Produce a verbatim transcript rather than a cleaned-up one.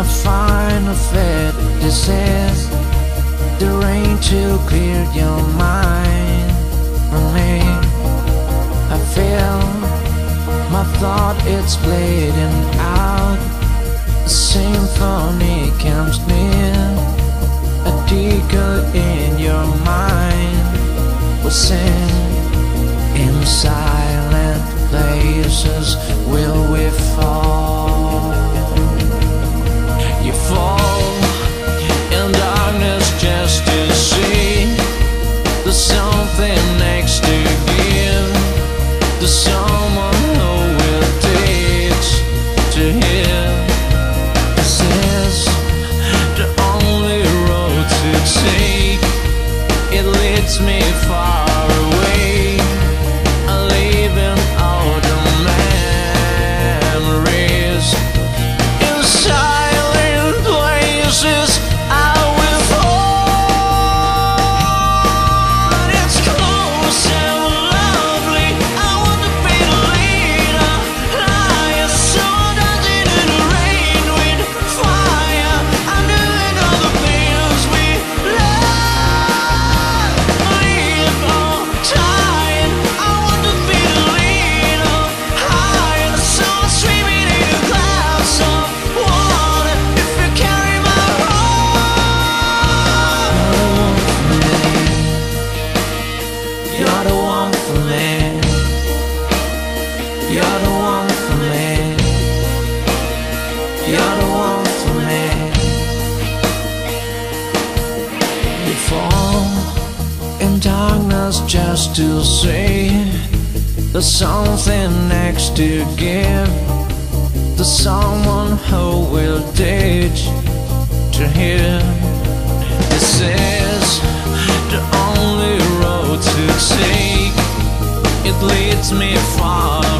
my final threat. This is the rain to clear your mind. For me, I feel my thought it's bleeding out. A symphony comes near, a deagle in your mind will sing. In silent places will we fall. You fall in darkness just to see there's something next to give. There's someone who will teach to hear. This is the only road to take. It leads me far. Just to say there's something next to give. There's someone who will teach to hear. This is the only road to take. It leads me far.